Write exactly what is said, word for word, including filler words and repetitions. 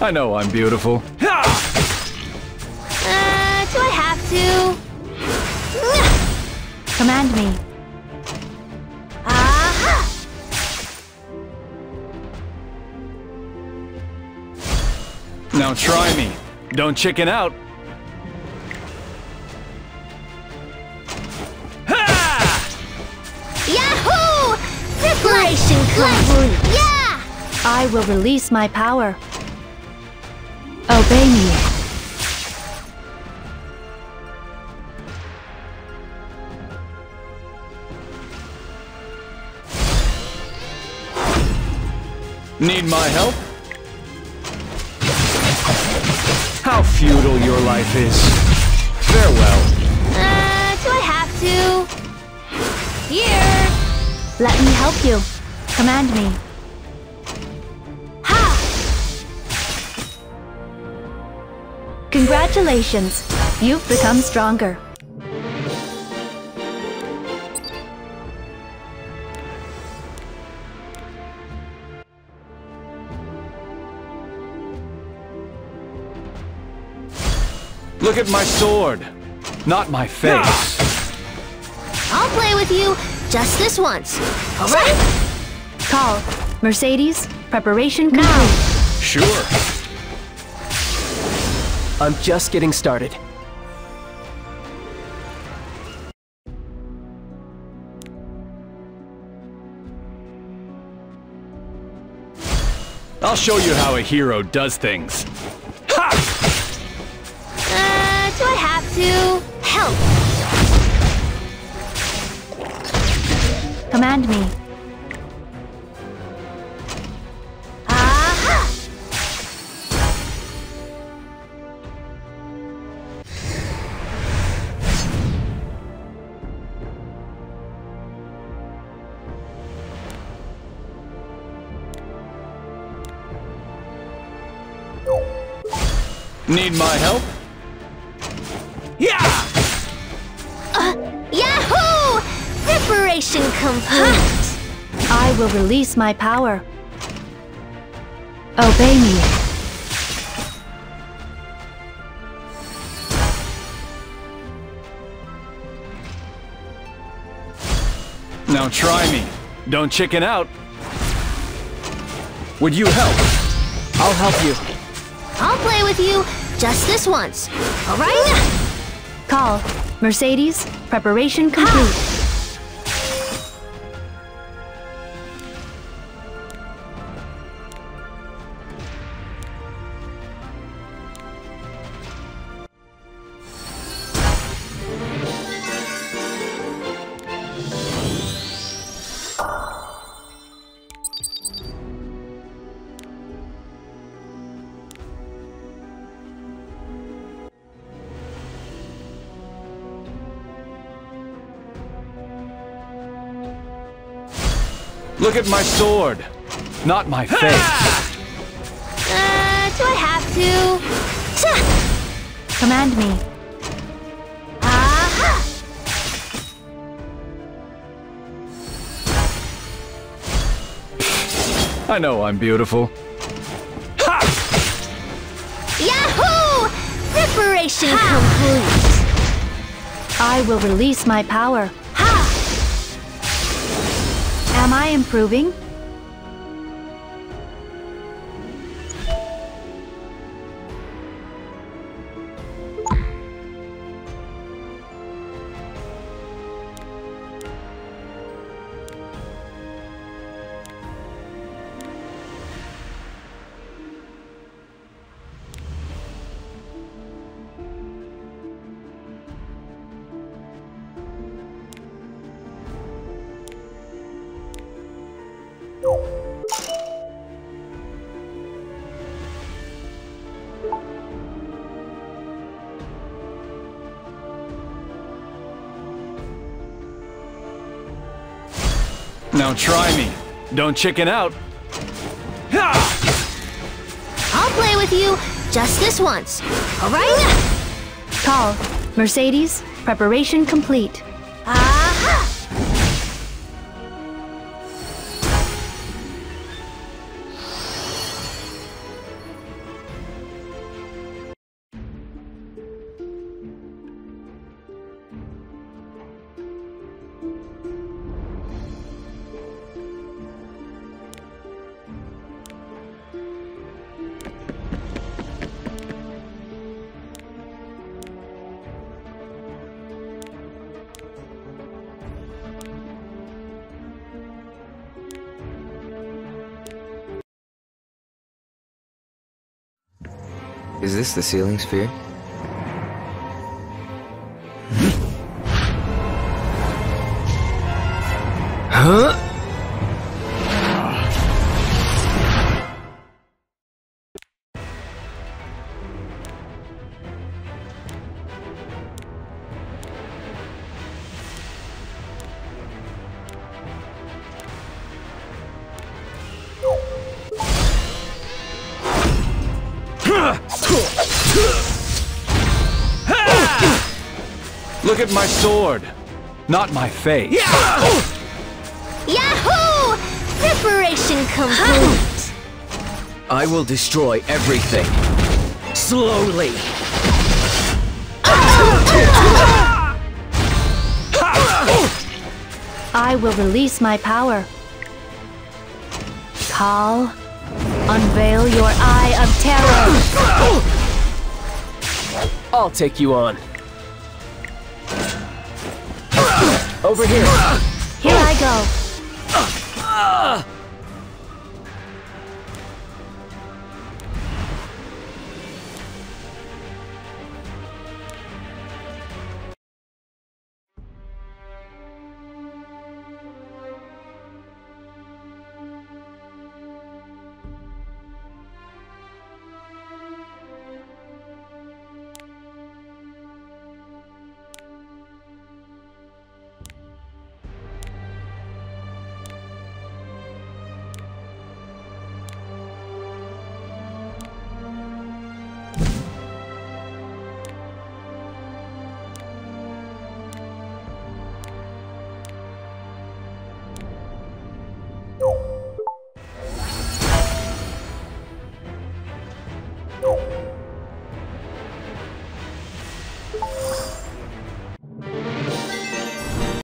I know I'm beautiful. Uh, do I have to? Command me. Aha! Now try me. Don't chicken out. Yeah! I will release my power. Obey me. Need my help? How futile your life is. Farewell. Uh, do I have to? Here! Let me help you. Command me. Ha! Congratulations! You've become stronger. Look at my sword, not my face. I'll play with you just this once. All right? Call. Mercedes, preparation complete. Now. Sure. I'm just getting started. I'll show you how a hero does things. Ha! Uh, do I have to? Help. Command me. Need my help? Yeah! Uh, yahoo! Preparation complete! I will release my power. Obey me. Now try me. Don't chicken out. Would you help? I'll help you. I'll play with you. Just this once, all right? Call. Mercedes, preparation complete. Look at my sword, not my face. Uh, do I have to? Command me. Aha! I know I'm beautiful. Ha! Yahoo! Preparation complete. I will release my power. Am I improving? Now try me. Don't chicken out. I'll play with you just this once. All right? Call. Mercedes, preparation complete. Aha! Is this the ceiling sphere? Huh? Look at my sword, not my face. Yeah. Yahoo! Preparation complete! I will destroy everything. Slowly! I will release my power. Call, unveil your eye of terror. I'll take you on. Over here. Here I go. Ah!